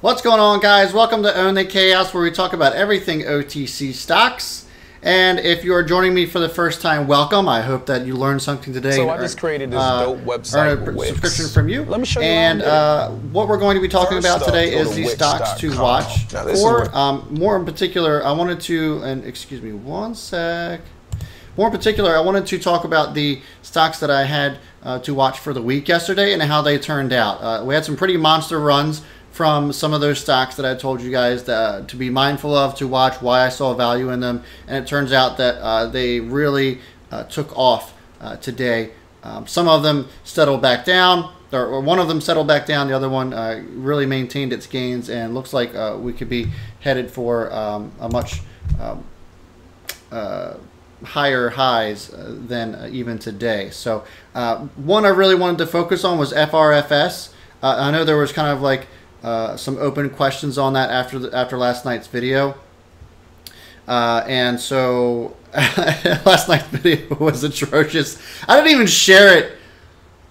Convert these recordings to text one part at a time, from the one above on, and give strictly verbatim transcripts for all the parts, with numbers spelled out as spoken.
What's going on, guys? Welcome to Own the Chaos, where we talk about everything O T C stocks. And if you're joining me for the first time, welcome. I hope that you learned something today. So I earn, just created this uh, dope website, earn a subscription from you. Let me show you. And uh, what we're going to be talking First about today is the stocks to watch. Or um, more in particular, I wanted to, and excuse me one sec. More in particular, I wanted to talk about the stocks that I had uh, to watch for the week yesterday and how they turned out. Uh, we had some pretty monster runs from some of those stocks that I told you guys that, uh, to be mindful of, to watch, why I saw value in them. And it turns out that uh, they really uh, took off uh, today. Um, some of them settled back down, or, or one of them settled back down. The other one uh, really maintained its gains, and looks like uh, we could be headed for um, a much um, uh, higher highs uh, than uh, even today. So uh, one I really wanted to focus on was F R F S. Uh, I know there was kind of like Uh, some open questions on that after the, after last night's video, uh, and so last night's video was atrocious. I didn't even share it.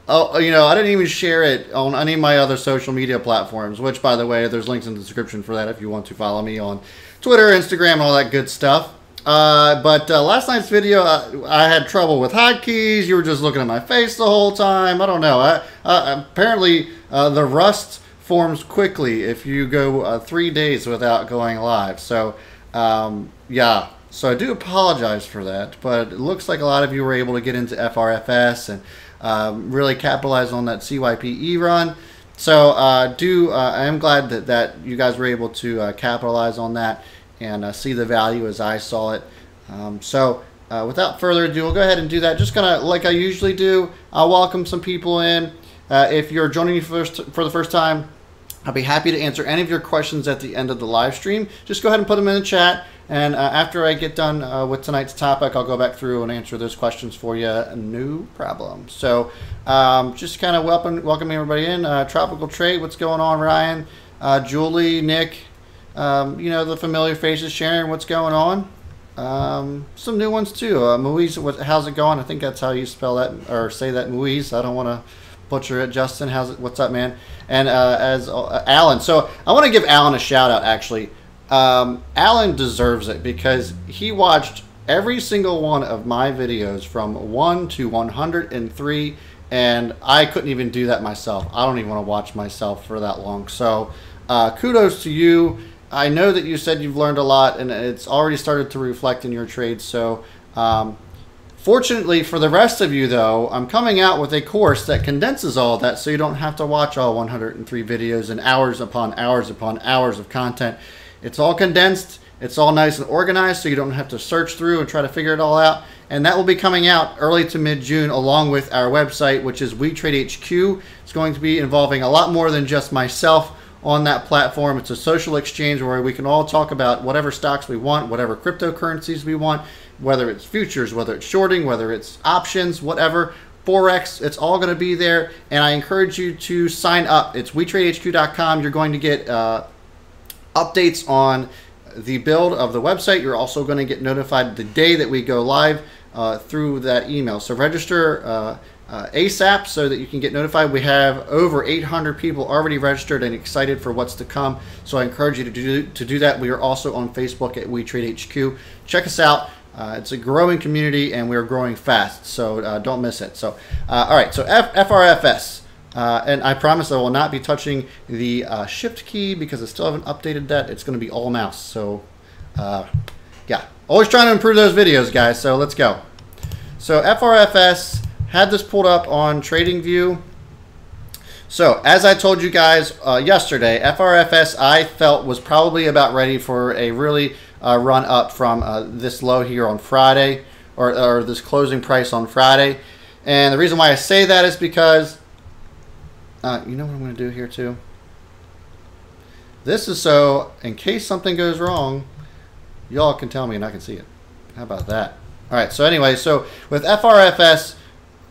Oh, you know, I didn't even share it on any of my other social media platforms. Which, by the way, there's links in the description for that if you want to follow me on Twitter, Instagram, and all that good stuff. Uh, but uh, last night's video, I, I had trouble with hotkeys. You were just looking at my face the whole time. I don't know. I, uh, apparently, uh, the rust forms quickly if you go uh, three days without going live. So um, yeah, so I do apologize for that, but it looks like a lot of you were able to get into F R F S and um, really capitalize on that C Y P E run. So uh, do uh, I am glad that, that you guys were able to uh, capitalize on that and uh, see the value as I saw it. Um, so uh, without further ado, we'll go ahead and do that. Just gonna, like I usually do, I'll welcome some people in. Uh, if you're joining me first, for the first time, I'll be happy to answer any of your questions at the end of the live stream. Just go ahead and put them in the chat. And uh, after I get done uh, with tonight's topic, I'll go back through and answer those questions for you. No problem. So um, just kind of welcome, welcoming everybody in. Uh, Tropical Trade, what's going on, Ryan? Uh, Julie, Nick, um, you know, the familiar faces. Sharon, what's going on? Um, some new ones, too. Uh, Moise, what, how's it going? I think that's how you spell that or say that, Moise. I don't want to butcher it. Justin, how's it? What's up, man? And uh, as uh, Alan, so I want to give Alan a shout out. Actually, um, Alan deserves it because he watched every single one of my videos from one to one hundred and three, and I couldn't even do that myself. I don't even want to watch myself for that long. So uh, kudos to you. I know that you said you've learned a lot, and it's already started to reflect in your trades. So Um, fortunately for the rest of you, though, I'm coming out with a course that condenses all that so you don't have to watch all one hundred and three videos and hours upon hours upon hours of content. It's all condensed. It's all nice and organized so you don't have to search through and try to figure it all out. And that will be coming out early to mid-June along with our website, which is We Trade H Q. It's going to be involving a lot more than just myself on that platform. It's a social exchange where we can all talk about whatever stocks we want, whatever cryptocurrencies we want, whether it's futures, whether it's shorting, whether it's options, whatever, Forex, it's all going to be there. And I encourage you to sign up. It's We Trade H Q dot com. You're going to get uh, updates on the build of the website. You're also going to get notified the day that we go live uh, through that email. So register uh, uh, ASAP so that you can get notified. We have over eight hundred people already registered and excited for what's to come. So I encourage you to do, to do that. We are also on Facebook at We Trade H Q. Check us out. Uh, it's a growing community, and we're growing fast, so uh, don't miss it. So, uh, all right, so F FRFS, uh, and I promise I will not be touching the uh, shift key because I still haven't updated that. It's going to be all mouse, so uh, yeah. Always trying to improve those videos, guys, so let's go. So F R F S, had this pulled up on TradingView. So as I told you guys uh, yesterday, F R F S I felt was probably about ready for a really uh, run up from uh, this low here on Friday, or, or this closing price on Friday. And the reason why I say that is because, uh, you know what I'm going to do here too? This is so, in case something goes wrong, y'all can tell me and I can see it. How about that? All right, so anyway, so with F R F S,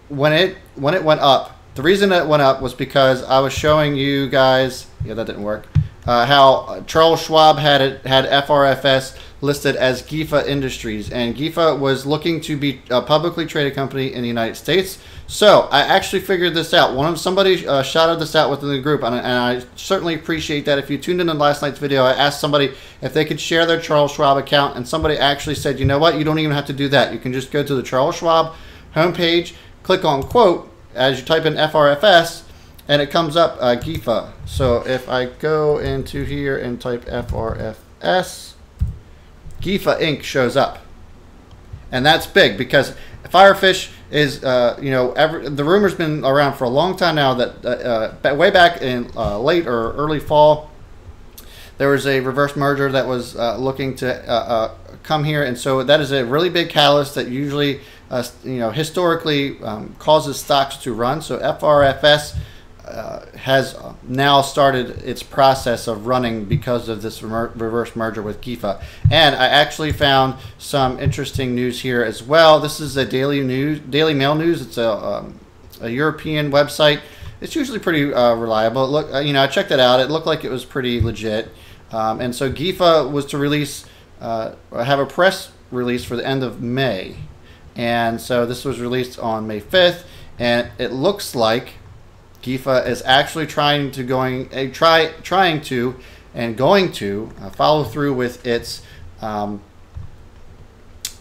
when it, when it went up, the reason it went up was because I was showing you guys, yeah, that didn't work, uh, how Charles Schwab had it, had F R F S listed as GIFA Industries, and GIFA was looking to be a publicly traded company in the United States. So I actually figured this out. One of somebody uh, shouted this out within the group, and, and I certainly appreciate that. If you tuned in to last night's video, I asked somebody if they could share their Charles Schwab account, and somebody actually said, you know what, you don't even have to do that. You can just go to the Charles Schwab homepage, click on quote as you type in F R F S, and it comes up uh, GIFA. So if I go into here and type F R F S, GIFA Incorporated shows up, and that's big because Firefish is, uh, you know, every, the rumor's been around for a long time now that uh, uh, way back in uh, late or early fall, there was a reverse merger that was uh, looking to uh, uh, come here, and so that is a really big catalyst that usually, uh, you know, historically um, causes stocks to run. So F R F S Uh, has now started its process of running because of this remer- reverse merger with GIFA. And I actually found some interesting news here as well. This is a daily news, Daily Mail News. It's a, um, a European website. It's usually pretty uh, reliable. Look, uh, you know, I checked that out. It looked like it was pretty legit. Um, and so GIFA was to release, uh, have a press release for the end of May. And so this was released on May fifth, and it looks like GIFA is actually trying to going uh, try trying to and going to uh, follow through with its um,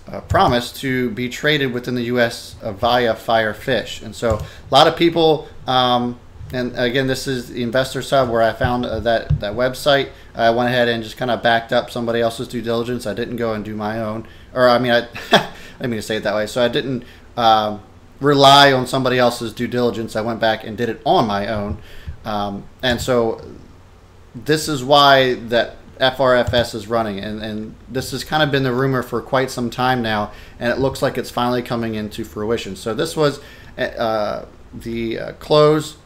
uh, promise to be traded within the U S uh, via Firefish. And so a lot of people, um, and again, this is the investor sub where I found uh, that that website. I went ahead and just kind of backed up somebody else's due diligence. I didn't go and do my own, or I mean, I, I didn't mean to say it that way. So I didn't. Um, rely on somebody else's due diligence. I went back and did it on my own. Um, and so this is why that F R F S is running. And, and this has kind of been the rumor for quite some time now, and it looks like it's finally coming into fruition. So this was uh, the uh, close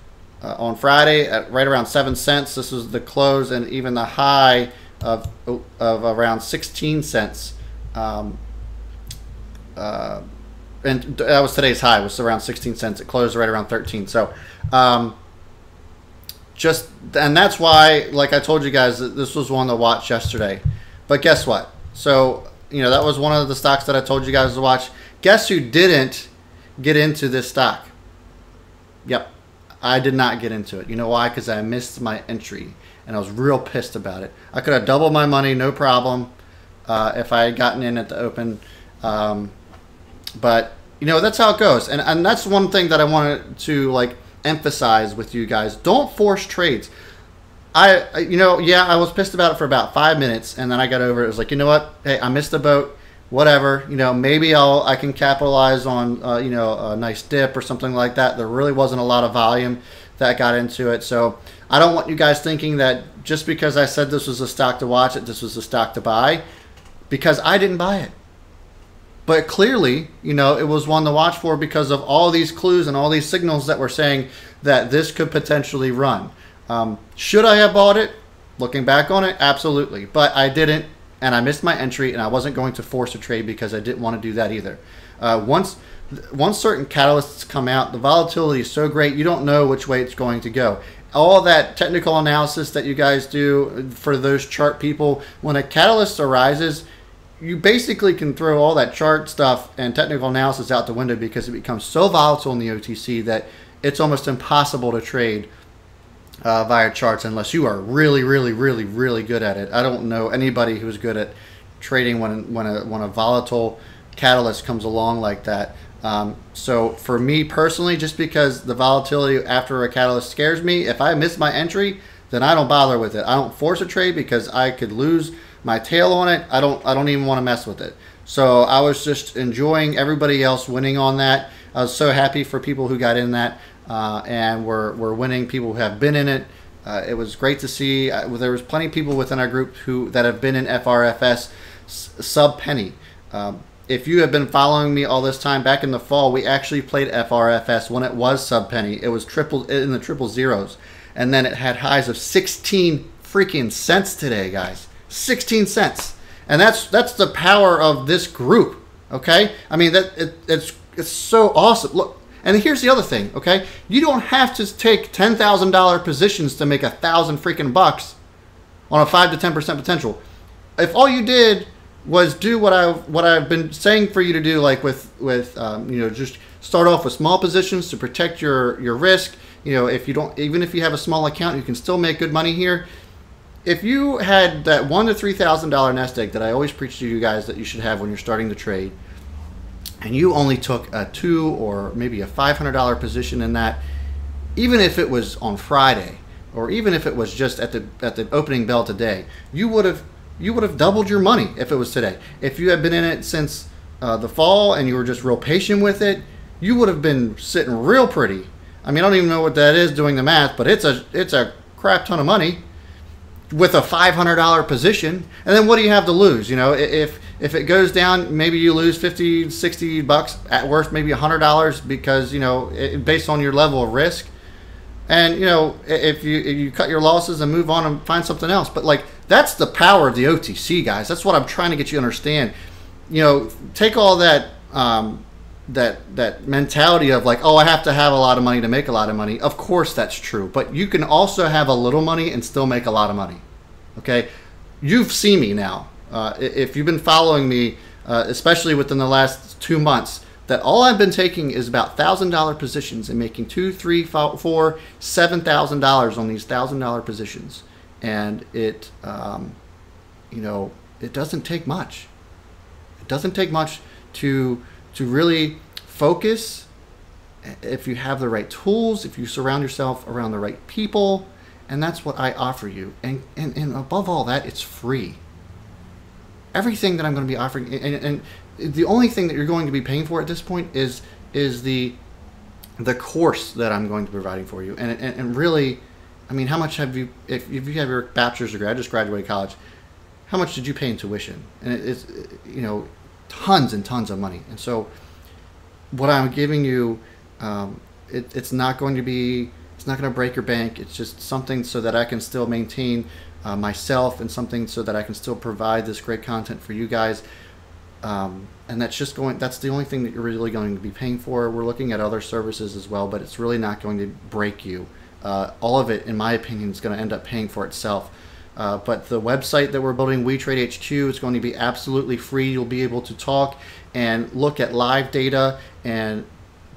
uh, on Friday at right around seven cents. This was the close and even the high of, of around sixteen cents. Um, uh, And that was today's high, was around sixteen cents. It closed right around thirteen. So, um, just, and that's why, like I told you guys, that this was one to watch yesterday. But guess what? So, you know, that was one of the stocks that I told you guys to watch. Guess who didn't get into this stock? Yep. I did not get into it. You know why? Because I missed my entry, and I was real pissed about it. I could have doubled my money, no problem, uh, if I had gotten in at the open. Um, But, you know, that's how it goes. And, and that's one thing that I wanted to, like, emphasize with you guys. Don't force trades. I, you know, yeah, I was pissed about it for about five minutes. And then I got over it. It was like, you know what? Hey, I missed the boat. Whatever. You know, maybe I'll, I can capitalize on, uh, you know, a nice dip or something like that. There really wasn't a lot of volume that got into it. So I don't want you guys thinking that just because I said this was a stock to watch, it, this was a stock to buy, because I didn't buy it. But clearly, you know, it was one to watch for because of all these clues and all these signals that were saying that this could potentially run. Um, should I have bought it? Looking back on it, absolutely. But I didn't, and I missed my entry, and I wasn't going to force a trade because I didn't want to do that either. Uh, once, once certain catalysts come out, the volatility is so great, you don't know which way it's going to go. All that technical analysis that you guys do for those chart people, when a catalyst arises, you basically can throw all that chart stuff and technical analysis out the window because it becomes so volatile in the O T C that it's almost impossible to trade uh, via charts unless you are really, really, really, really good at it. I don't know anybody who's good at trading when when a, when a volatile catalyst comes along like that. Um, so for me personally, just because the volatility after a catalyst scares me, if I miss my entry, then I don't bother with it. I don't force a trade because I could lose my tail on it. I don't I don't even want to mess with it. So I was just enjoying everybody else winning on that. I was so happy for people who got in that uh, and were, were winning, people who have been in it. Uh, it was great to see. I, there was plenty of people within our group who that have been in F R F S sub penny. Um, if you have been following me all this time, back in the fall, we actually played F R F S when it was sub penny. It was triple in the triple zeros. And then it had highs of sixteen freaking cents today, guys. sixteen cents, and that's that's the power of this group. Okay, I mean that it, it's it's so awesome. Look, and here's the other thing. Okay, you don't have to take ten thousand dollar positions to make a thousand freaking bucks on a five to ten percent potential. If all you did was do what I what I've been saying for you to do, like with with um, you know, just start off with small positions to protect your your risk. You know, if you don't, even if you have a small account, you can still make good money here. If you had that one to three thousand dollar nest egg that I always preach to you guys that you should have when you're starting to trade, and you only took a two or maybe a five hundred dollar position in that, even if it was on Friday, or even if it was just at the at the opening bell today, you would have you would have doubled your money if it was today. If you had been in it since uh, the fall and you were just real patient with it, you would have been sitting real pretty. I mean, I don't even know what that is doing the math, but it's a it's a crap ton of money with a five hundred dollar position. And then what do you have to lose? You know, if if it goes down, maybe you lose fifty, sixty bucks at worst, maybe one hundred dollars, because, you know, it, based on your level of risk. And, you know, if you if you cut your losses and move on and find something else. But, like, that's the power of the O T C, guys. That's what I'm trying to get you to understand. You know, take all that um, that that mentality of, like, oh, I have to have a lot of money to make a lot of money. Of course that's true. But you can also have a little money and still make a lot of money. Okay? You've seen me now. Uh, if you've been following me, uh, especially within the last two months, that all I've been taking is about one thousand dollar positions and making two, three, four, seven thousand dollars on these one thousand dollar positions, and it, um, you know, it doesn't take much. It doesn't take much to to really focus if you have the right tools, if you surround yourself around the right people, and that's what I offer you. And and, and above all that, it's free. Everything that I'm going to be offering, and, and, and the only thing that you're going to be paying for at this point is is the the course that I'm going to be providing for you. And, and, and really, I mean, how much have you, if, if you have your bachelor's degree, I just graduated college, how much did you pay in tuition? And it, it's, you know, tons and tons of money. And so what I'm giving you, um, it, it's not going to be, it's not going to break your bank. It's just something so that I can still maintain uh, myself, and something so that I can still provide this great content for you guys. Um, and that's just going, that's the only thing that you're really going to be paying for. We're looking at other services as well, but it's really not going to break you. Uh, all of it, in my opinion, is going to end up paying for itself. Uh, but the website that we're building, WeTradeHQ, is going to be absolutely free. You'll be able to talk and look at live data and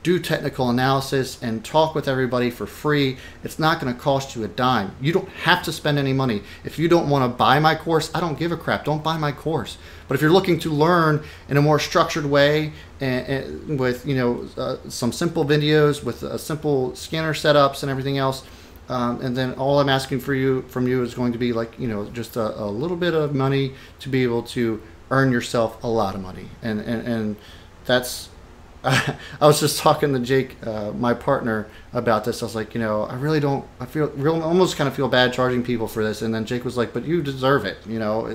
do technical analysis and talk with everybody for free. It's not going to cost you a dime. You don't have to spend any money. If you don't want to buy my course, I don't give a crap. Don't buy my course. But if you're looking to learn in a more structured way, and, and with, you know, uh, some simple videos, with uh, simple scanner setups and everything else, um, and then all I'm asking for you from you is going to be, like, you know, just a, a little bit of money to be able to earn yourself a lot of money, and and, and that's. I was just talking to Jake, uh, my partner, about this. I was like, you know, I really don't, I feel real, almost kind of feel bad charging people for this. And then Jake was like, but you deserve it, you know.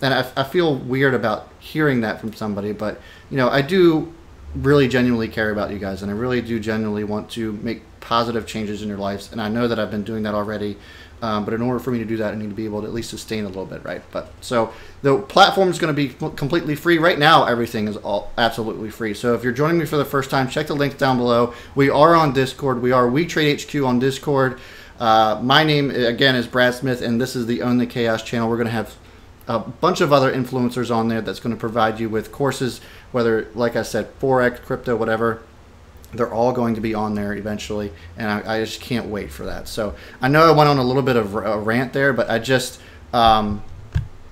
And I, I feel weird about hearing that from somebody. But, you know, I do really genuinely care about you guys. And I really do genuinely want to make positive changes in your lives. And I know that I've been doing that already. Um, but in order for me to do that, I need to be able to at least sustain a little bit, right? But so the platform is going to be completely free. Right now, everything is all absolutely free. So if you're joining me for the first time, check the links down below. We are on Discord. We are WeTradeHQ on Discord. Uh, my name, again, is Brad Smith, and this is the Own the Chaos channel. We're going to have a bunch of other influencers on there that's going to provide you with courses, whether, like I said, Forex, crypto, whatever. They're all going to be on there eventually, and I, I just can't wait for that. So I know I went on a little bit of a rant there, but I just, um,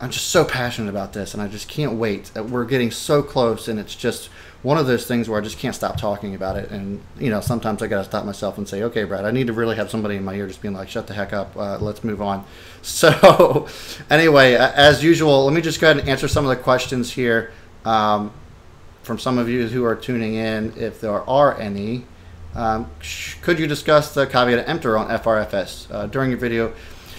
I'm just so passionate about this, and I just can't wait. We're getting so close, and it's just one of those things where I just can't stop talking about it. And, you know, sometimes I got to stop myself and say, okay, Brad, I need to really have somebody in my ear just being like, shut the heck up. Uh, let's move on. So anyway, as usual, let me just go ahead and answer some of the questions here. Um, from some of you who are tuning in, if there are any, um, could you discuss the caveat emptor on F R F S uh, during your video?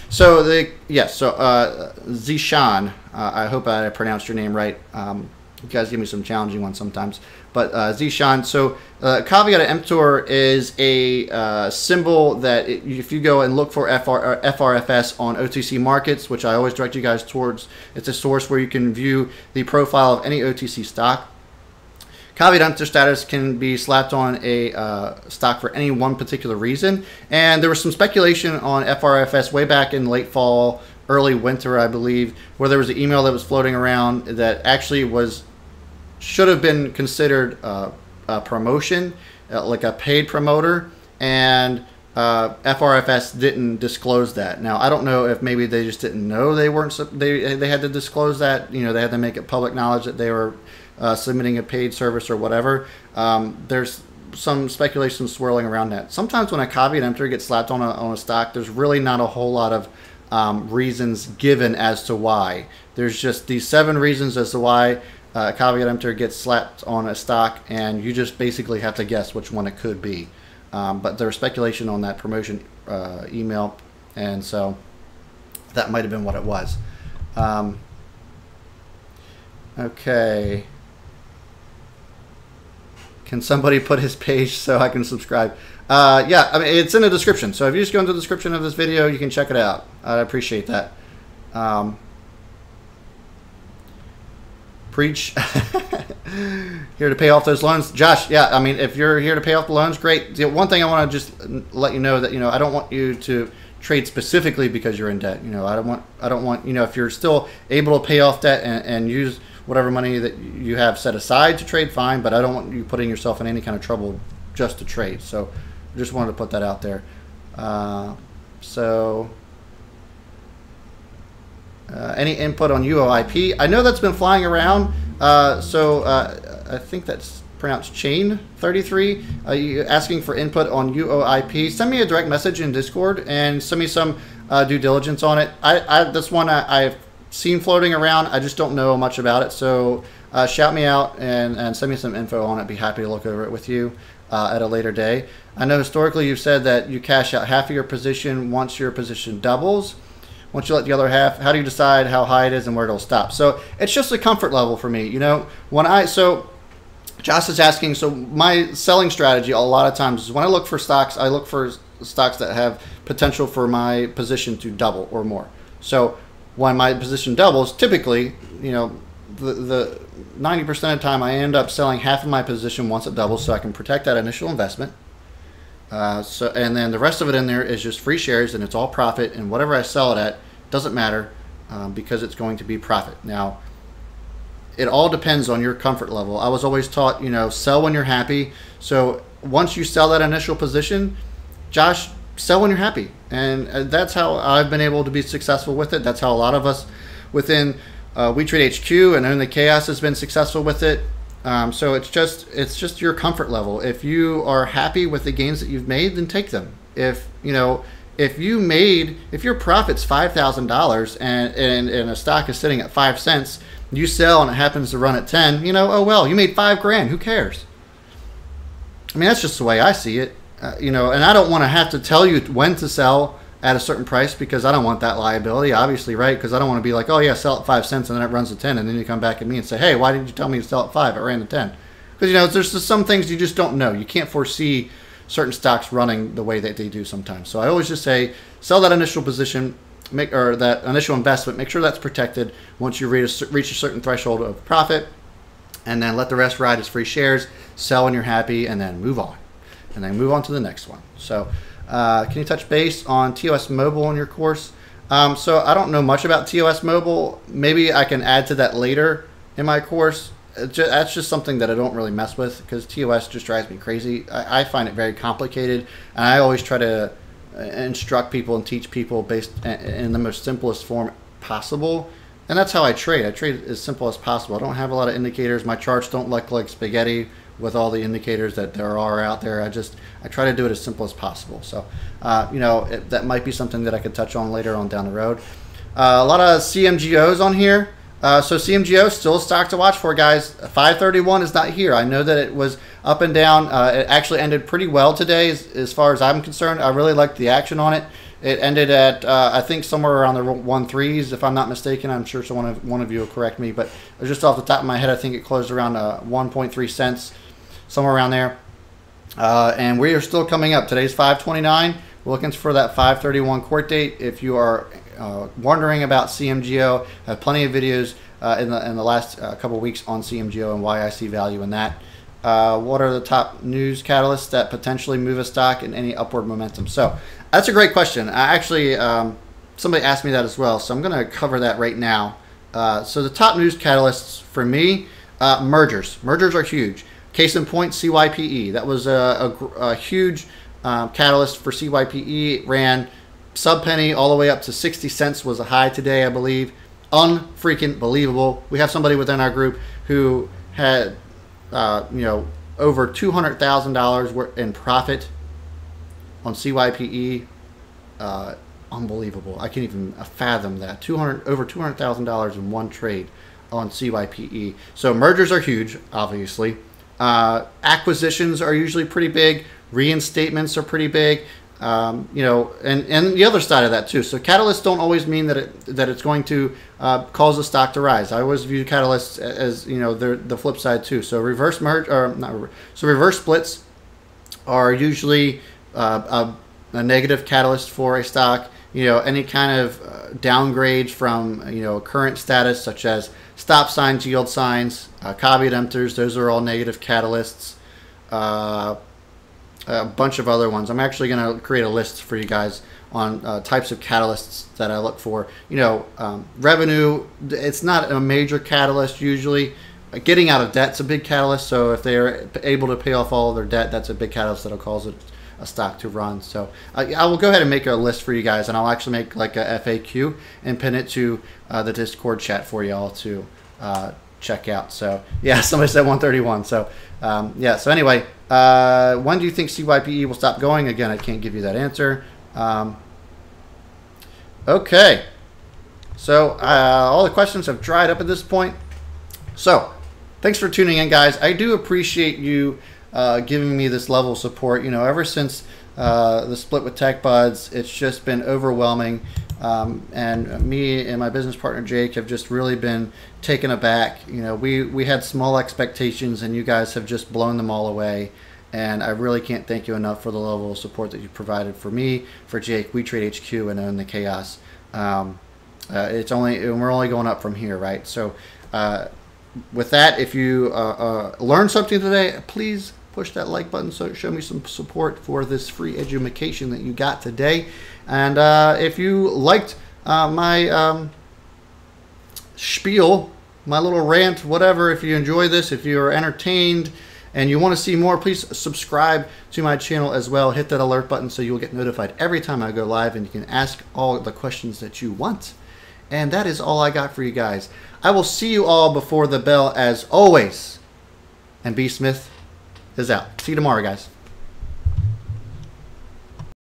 So, the yes, so uh, Zishan, uh, I hope I pronounced your name right. Um, you guys give me some challenging ones sometimes. But uh, Zishan, so uh, caveat emptor is a uh, symbol that it, if you go and look for F R F S on O T C markets, which I always direct you guys towards, it's a source where you can view the profile of any O T C stock. Caveat emptor status can be slapped on a uh, stock for any one particular reason. And there was some speculation on F R F S way back in late fall, early winter, I believe, where there was an email that was floating around that actually was should have been considered uh, a promotion, uh, like a paid promoter, and uh, F R F S didn't disclose that. Now, I don't know if maybe they just didn't know they weren't they they had to disclose that. You know, they had to make it public knowledge that they were uh, submitting a paid service or whatever. Um, there's some speculation swirling around that. Sometimes when a caveat emptor gets slapped on a, on a stock, there's really not a whole lot of um, reasons given as to why. There's just these seven reasons as to why uh, a caveat emptor gets slapped on a stock, and you just basically have to guess which one it could be. Um, but there's speculation on that promotion uh, email, and so that might have been what it was. Um, okay. Can somebody put his page so I can subscribe? Uh, yeah, I mean, it's in the description. So if you just go into the description of this video, you can check it out. I'd appreciate that. Um, preach. Here to pay off those loans. Josh, yeah, I mean, if you're here to pay off the loans, great. The one thing I want to just let you know that, you know, I don't want you to trade specifically because you're in debt. You know, I don't want, I don't want, you know, if you're still able to pay off debt and, and use whatever money that you have set aside to trade, fine, but I don't want you putting yourself in any kind of trouble just to trade. So I just wanted to put that out there. Uh, so uh, any input on U O I P? I know that's been flying around. Uh, so uh, I think that's pronounced chain thirty-three. Are you asking for input on U O I P? Send me a direct message in Discord and send me some uh, due diligence on it. I, I this one I, I've seen floating around. I just don't know much about it, so uh, shout me out and, and send me some info on it. Be happy to look over it with you uh, at a later day. I know historically you've said that you cash out half of your position once your position doubles. Once you let the other half, how do you decide how high it is and where it'll stop? So it's just a comfort level for me. You know, when I, so Josh is asking, so my selling strategy a lot of times is when I look for stocks, I look for stocks that have potential for my position to double or more. So when my position doubles, typically, you know, the, the ninety percent of the time I end up selling half of my position once it doubles so I can protect that initial investment. Uh, so and then the rest of it in there is just free shares, and it's all profit, and whatever I sell it at doesn't matter um, because it's going to be profit. Now, it all depends on your comfort level. I was always taught, you know, sell when you're happy. So once you sell that initial position, Josh, sell when you're happy. And that's how I've been able to be successful with it. That's how a lot of us within uh, WeTradeHQ and Own the Chaos has been successful with it. Um, so it's just it's just your comfort level. If you are happy with the gains that you've made, then take them. If you know if you made if your profit's five thousand dollars and and a stock is sitting at five cents, you sell and it happens to run at ten. You know, oh well, you made five grand. Who cares? I mean, that's just the way I see it. Uh, you know, and I don't want to have to tell you when to sell at a certain price because I don't want that liability, obviously, right? Because I don't want to be like, oh yeah, sell at five cents and then it runs to ten, and then you come back at me and say, hey, why didn't you tell me to sell at five? It ran to ten. Because, you know, there's just some things you just don't know. You can't foresee certain stocks running the way that they do sometimes. So I always just say, sell that initial position, make or that initial investment, make sure that's protected once you reach a, reach a certain threshold of profit, and then let the rest ride as free shares, sell when you're happy, and then move on. And then move on to the next one. So uh, can you touch base on T O S Mobile in your course? Um, so I don't know much about T O S Mobile. Maybe I can add to that later in my course. Just, that's just something that I don't really mess with because T O S just drives me crazy. I, I find it very complicated, and I always try to instruct people and teach people based in the most simplest form possible. And that's how I trade. I trade as simple as possible. I don't have a lot of indicators. My charts don't look like spaghetti with all the indicators that there are out there. I just, I try to do it as simple as possible. So, uh, you know, it, that might be something that I could touch on later on down the road. Uh, a lot of C M G Os on here. Uh, so C M G O, still a stock to watch for, guys. five thirty-one is not here. I know that it was up and down. Uh, it actually ended pretty well today as, as far as I'm concerned. I really liked the action on it. It ended at, uh, I think, somewhere around the one threes, if I'm not mistaken. I'm sure someone of, one of you will correct me. But just off the top of my head, I think it closed around uh, one point three cents, somewhere around there. Uh, and we are still coming up. Today's five twenty-nine. We're looking for that five thirty-one court date. If you are uh, wondering about C M G O, I have plenty of videos uh, in, the, in the last uh, couple weeks on C M G O and why I see value in that. Uh, what are the top news catalysts that potentially move a stock in any upward momentum? So that's a great question. I actually um, somebody asked me that as well, so I'm going to cover that right now. Uh, so the top news catalysts for me, uh, mergers. Mergers are huge. Case in point, C Y P E. That was a, a, a huge um, catalyst for C Y P E. It ran sub-penny all the way up to sixty cents was a high today, I believe. Unfreaking believable. We have somebody within our group who had, uh, you know, over two hundred thousand dollars in profit on C Y P E. Uh, unbelievable. I can't even fathom that. two hundred, over two hundred thousand dollars in one trade on C Y P E. So mergers are huge, obviously. Uh, acquisitions are usually pretty big. Reinstatements are pretty big. Um, you know, and, and the other side of that too. So catalysts don't always mean that it, that it's going to uh, cause the stock to rise. I always view catalysts as, you know, the the flip side too. So reverse merge or not reverse, so reverse splits are usually uh, a, a negative catalyst for a stock. You know, any kind of uh, downgrades from, you know, current status such as stop signs, yield signs, uh, caveat emptors. Those are all negative catalysts. Uh, a bunch of other ones. I'm actually going to create a list for you guys on uh, types of catalysts that I look for. You know, um, revenue, it's not a major catalyst usually. Uh, getting out of debt's a big catalyst, so if they're able to pay off all of their debt, that's a big catalyst that'll cause it, a stock to run. So uh, I will go ahead and make a list for you guys, and I'll actually make like a F A Q and pin it to uh, the Discord chat for y'all to uh, check out. So yeah, somebody said one thirty-one. So um, yeah, so anyway, Uh, when do you think C Y P E will stop going? Again, I can't give you that answer. Um, okay. So uh, all the questions have dried up at this point. So thanks for tuning in, guys. I do appreciate you uh, giving me this level of support. You know, ever since uh, the split with TechBuds, it's just been overwhelming. Um, and me and my business partner, Jake, have just really been taken aback. You know, we, we had small expectations and you guys have just blown them all away. And I really can't thank you enough for the level of support that you provided for me, for Jake, WeTradeHQ, and Own the Chaos. Um, uh, it's only, and we're only going up from here, right? So uh, with that, if you uh, uh, learned something today, please push that like button, so show me some support for this free edumacation that you got today. And uh, if you liked uh, my um, spiel, my little rant, whatever, if you enjoy this, if you are entertained and you want to see more, please subscribe to my channel as well. Hit that alert button so you'll get notified every time I go live, and you can ask all the questions that you want. And that is all I got for you guys. I will see you all before the bell as always. And B. Smith is out. See you tomorrow, guys.